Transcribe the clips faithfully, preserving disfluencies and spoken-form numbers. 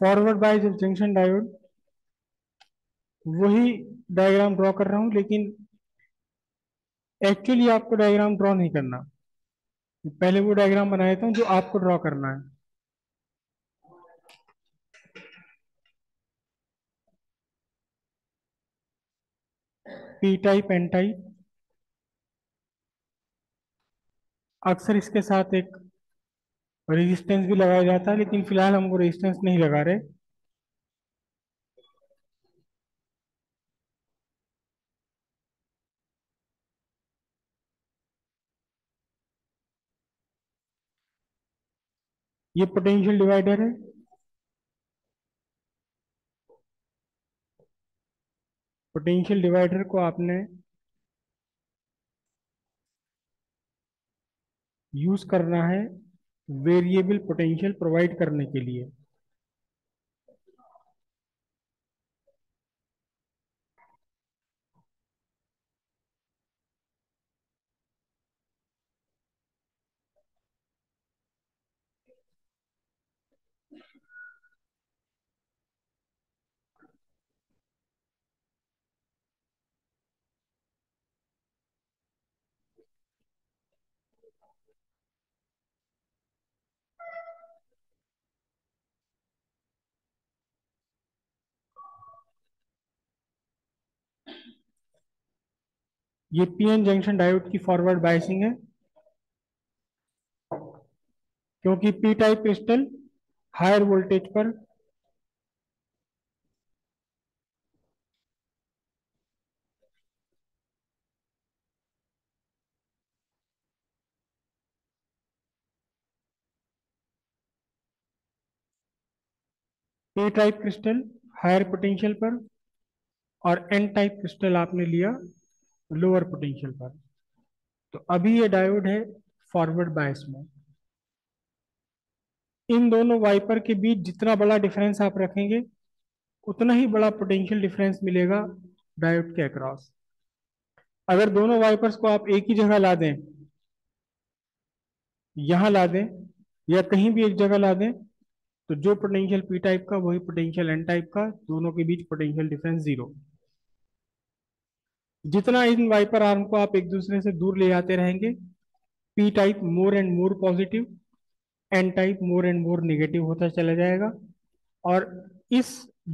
Forward bias junction diode वही diagram draw कर रहा हूं, लेकिन एक्चुअली आपको डायग्राम ड्रॉ नहीं करना, पहले वो डायग्राम बनाया था जो आपको ड्रॉ करना है। पी टाइप एन टाइप, अक्सर इसके साथ एक रेजिस्टेंस भी लगाया जाता है, लेकिन फिलहाल हमको रेजिस्टेंस नहीं लगा रहे। ये पोटेंशियल डिवाइडर है, पोटेंशियल डिवाइडर को आपने यूज करना है वेरिएबल पोटेंशियल प्रोवाइड करने के लिए। ये पीएन जंक्शन डायोड की फॉरवर्ड बायसिंग है, क्योंकि P type crystal higher voltage पर P type crystal higher potential पर, और एन टाइप क्रिस्टल आपने लिया लोअर पोटेंशियल पर। तो अभी ये डायोड है फॉरवर्ड बायस में। इन दोनों वाइपर के बीच जितना बड़ा डिफरेंस आप रखेंगे उतना ही बड़ा पोटेंशियल डिफरेंस मिलेगा डायोड के अक्रॉस। अगर दोनों वाइपर्स को आप एक ही जगह ला दें, यहां ला दें या कहीं भी एक जगह ला दें, तो जो पोटेंशियल पी टाइप का वही पोटेंशियल एन टाइप का, दोनों के बीच पोटेंशियल डिफरेंस जीरो। जितना इन वाइपर आर्म को आप एक दूसरे से दूर ले जाते रहेंगे, P type more and more positive, N type more and more negative होता चला जाएगा, और इस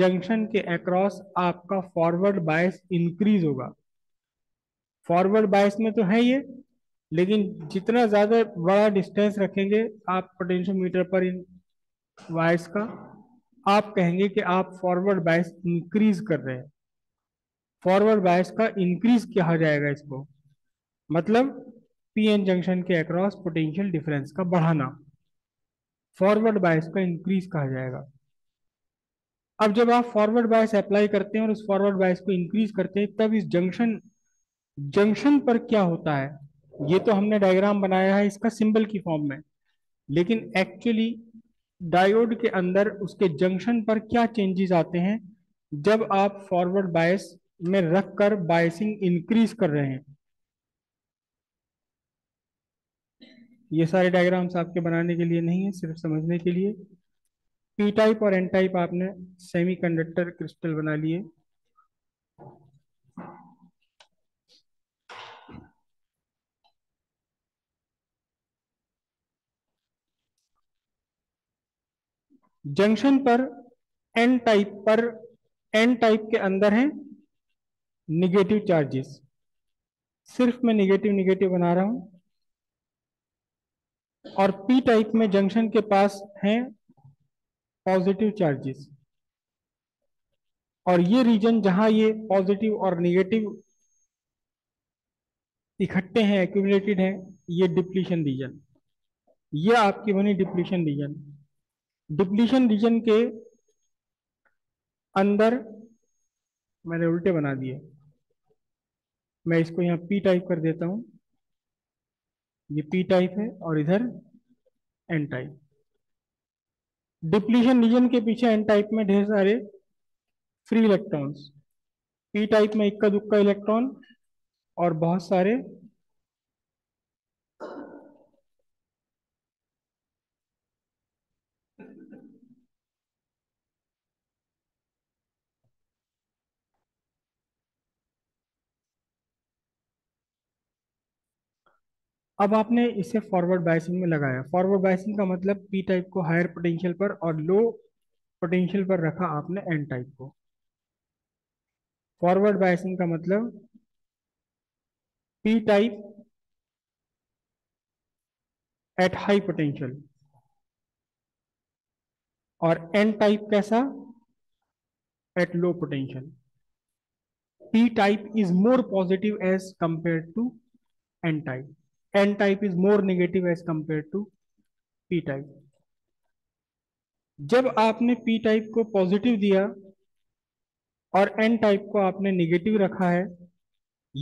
जंक्शन के अक्रॉस आपका फॉरवर्ड बायस इंक्रीज होगा। फॉरवर्ड बायस में तो है ये, लेकिन जितना ज़्यादा बड़ा डिस्टेंस रखेंगे आप पोटेंशियोमीटर पर इन वायर्स का, आप कहेंगे कि आप फॉरवर्ड बायस इंक्रीज कर रहे हैं। फॉरवर्ड बायस का इंक्रीज किया जाएगा इसको, मतलब पीएन जंक्शन के अक्रॉस पोटेंशियल डिफरेंस का बढ़ाना फॉरवर्ड बायस का इंक्रीज कहा जाएगा। अब जब आप फॉरवर्ड बायस अप्लाई करते हैं और उस फॉरवर्ड बायस को इंक्रीज करते हैं, तब इस जंक्शन जंक्शन पर क्या होता है, ये तो हमने डायग्राम बनाया है इसका सिंबल की फॉर्म में, लेकिन एक्चुअली डायोड के अंदर उसके जंक्शन पर क्या चेंजेस आते हैं जब आप फॉरवर्ड बायस में रखकर बायसिंग इंक्रीज कर रहे हैं। ये सारे डायग्राम्स आपके बनाने के लिए नहीं है, सिर्फ समझने के लिए। पी टाइप और एन टाइप आपने सेमीकंडक्टर क्रिस्टल बना लिए। जंक्शन पर एन टाइप पर एन टाइप के अंदर है निगेटिव चार्जेस, सिर्फ मैं निगेटिव निगेटिव बना रहा हूं, और पी टाइप में जंक्शन के पास हैं पॉजिटिव चार्जेस, और ये रीजन जहां ये पॉजिटिव और निगेटिव इकट्ठे हैं, एक्यूमुलेटेड हैं, ये डिप्लीशन रीजन, ये आपकी बनी डिप्लीशन रीजन। डिप्लीशन रीजन के अंदर मैंने उल्टे बना दिए, मैं इसको यहाँ पी टाइप कर देता हूँ, ये पी टाइप है और इधर एन टाइप। डिप्लीशन रीजन के पीछे एन टाइप में ढेर सारे फ्री इलेक्ट्रॉन्स, पी टाइप में इक्का दुक्का इलेक्ट्रॉन और बहुत सारे अब आपने इसे फॉरवर्ड बायसिंग में लगाया। फॉरवर्ड बायसिंग का मतलब पी टाइप को हायर पोटेंशियल पर और लो पोटेंशियल पर रखा आपने एन टाइप को। फॉरवर्ड बायसिंग का मतलब P type at high potential और एन टाइप कैसा at low potential. P type is more positive as compare to N type, N type is more negative as compare to P type. जब आपने P type को positive दिया और N type को आपने negative रखा है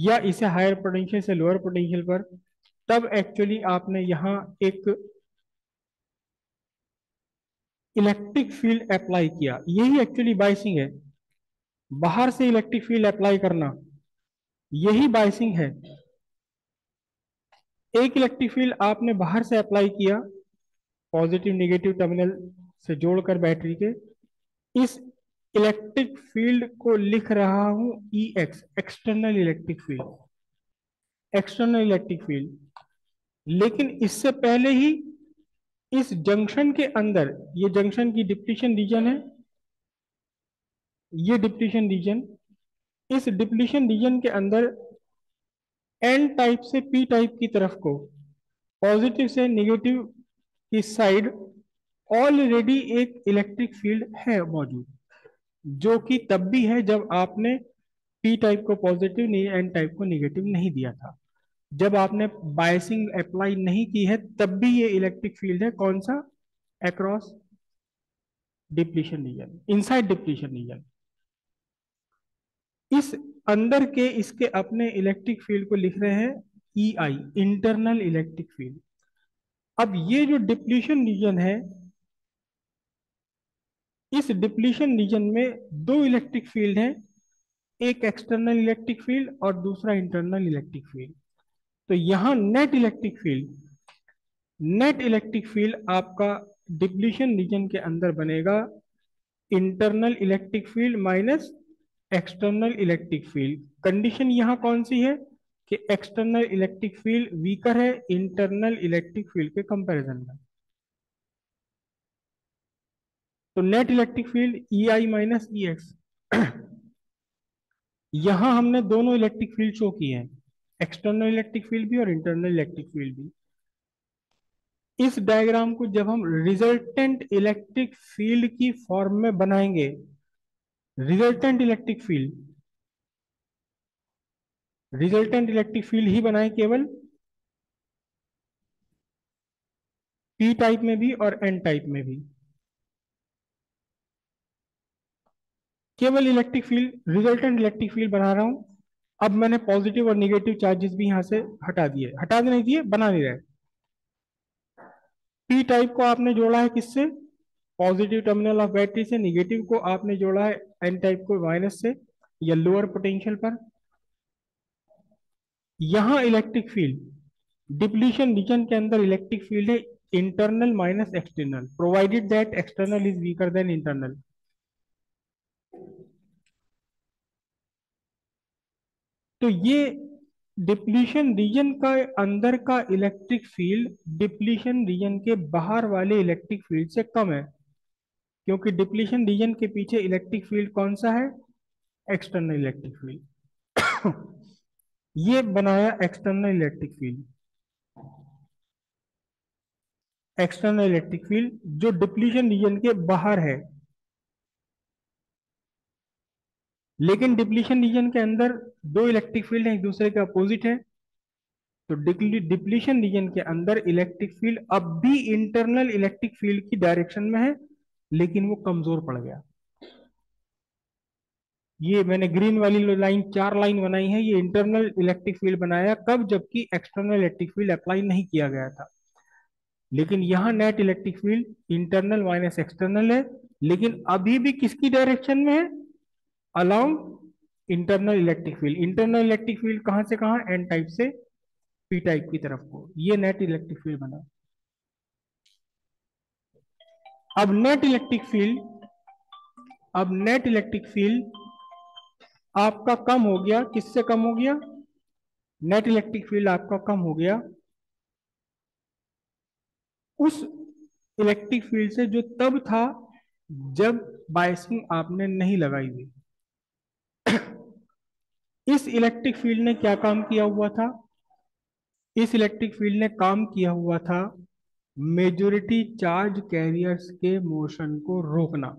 या इसे हायर पोटेंशियल से लोअर पोटेंशियल पर, तब एक्चुअली आपने यहाँ एक इलेक्ट्रिक फील्ड अप्लाई किया। यही एक्चुअली बायसिंग है, बाहर से इलेक्ट्रिक फील्ड अप्लाई करना, यही बायसिंग है। एक इलेक्ट्रिक फील्ड आपने बाहर से अप्लाई किया पॉजिटिव नेगेटिव टर्मिनल से जोड़कर बैटरी के। इस इलेक्ट्रिक फील्ड को लिख रहा हूं E X, external electric field, external electric field. लेकिन इससे पहले ही इस जंक्शन के अंदर, ये जंक्शन की डिप्लीशन रीजन है, ये डिप्लीशन रीजन, इस डिप्लीशन रीजन के अंदर एन टाइप से पी टाइप की तरफ को पॉजिटिव से नेगेटिव की साइड ऑलरेडी एक इलेक्ट्रिक फील्ड है मौजूद, जो कि तब भी है जब आपने पी टाइप को पॉजिटिव नहीं एन टाइप को नेगेटिव नहीं दिया था। जब आपने बायसिंग अप्लाई नहीं की है तब भी ये इलेक्ट्रिक फील्ड है, कौन सा across depletion region, inside depletion region. इस अंदर के इसके अपने इलेक्ट्रिक फील्ड को लिख रहे हैं E I, internal electric field. अब ये जो डिप्लीशन रीजन है, इस डिप्लीशन रीजन में दो इलेक्ट्रिक फील्ड हैं, एक एक्सटर्नल इलेक्ट्रिक फील्ड और दूसरा इंटरनल इलेक्ट्रिक फील्ड। तो यहाँ net electric field, net electric field आपका डिप्लीशन रीजन के अंदर बनेगा internal electric field minus external electric field. Condition यहाँ कौन सी है कि एक्सटर्नल इलेक्ट्रिक फील्ड वीकर है इंटरनल इलेक्ट्रिक फील्ड के कंपैरिजन में। तो net electric field E I minus E X. यहाँ हमने दोनों इलेक्ट्रिक फील्ड शो किए हैं, एक्सटर्नल इलेक्ट्रिक फील्ड भी और इंटरनल इलेक्ट्रिक फील्ड भी। इस डायग्राम को जब हम रिजल्टेंट इलेक्ट्रिक फील्ड की फॉर्म में बनाएंगे, resultant electric field, resultant electric field ही बनाए केवल पी टाइप में भी और एन टाइप में भी, केवल electric field, resultant electric field बना रहा हूं। अब मैंने पॉजिटिव और नेगेटिव चार्जेस भी यहां से हटा दिए, हटा नहीं दिए, बना नहीं रहे। पी टाइप को आपने जोड़ा है किससे, पॉजिटिव टर्मिनल ऑफ बैटरी से, नेगेटिव को आपने जोड़ा है एन टाइप को माइनस से या लोअर पोटेंशियल पर। यहां इलेक्ट्रिक फील्ड, डिप्लीशन रीजन के अंदर इलेक्ट्रिक फील्ड है internal minus external, provided that external is weaker than internal. तो ये डिप्लीशन रीजन का अंदर का इलेक्ट्रिक फील्ड डिप्लीशन रीजन के बाहर वाले इलेक्ट्रिक फील्ड से कम है, क्योंकि डिप्लीशन रीजन के पीछे इलेक्ट्रिक फील्ड कौन सा है, एक्सटर्नल इलेक्ट्रिक फील्ड। ये बनाया external electric field, external electric field जो डिप्लीशन रीजन के बाहर है। लेकिन डिप्लीशन रीजन के अंदर दो इलेक्ट्रिक फील्ड हैं, एक दूसरे के अपोजिट है। तो डिप्लीशन रीजन के अंदर इलेक्ट्रिक फील्ड अब भी इंटरनल इलेक्ट्रिक फील्ड की डायरेक्शन में है, लेकिन वो कमजोर पड़ गया। ये मैंने ग्रीन वाली लाइन, चार लाइन बनाई है, ये इंटरनल इलेक्ट्रिक फील्ड बनाया कब, जबकि एक्सटर्नल इलेक्ट्रिक फील्ड अप्लाई नहीं किया गया था। लेकिन यहाँ net electric field internal minus external है, लेकिन अभी भी किसकी डायरेक्शन में है, along internal electric field. Internal electric field कहां से कहां, एन टाइप से पी टाइप की तरफ को। ये नेट इलेक्ट्रिक फील्ड बना। अब नेट इलेक्ट्रिक फील्ड, अब नेट इलेक्ट्रिक फील्ड आपका कम हो गया, किससे कम हो गया, नेट इलेक्ट्रिक फील्ड आपका कम हो गया उस इलेक्ट्रिक फील्ड से जो तब था जब बायसिंग आपने नहीं लगाई हुई। इस इलेक्ट्रिक फील्ड ने क्या काम किया हुआ था? इस इलेक्ट्रिक फील्ड ने काम किया हुआ था मेजॉरिटी चार्ज कैरियर्स के मोशन को रोकना।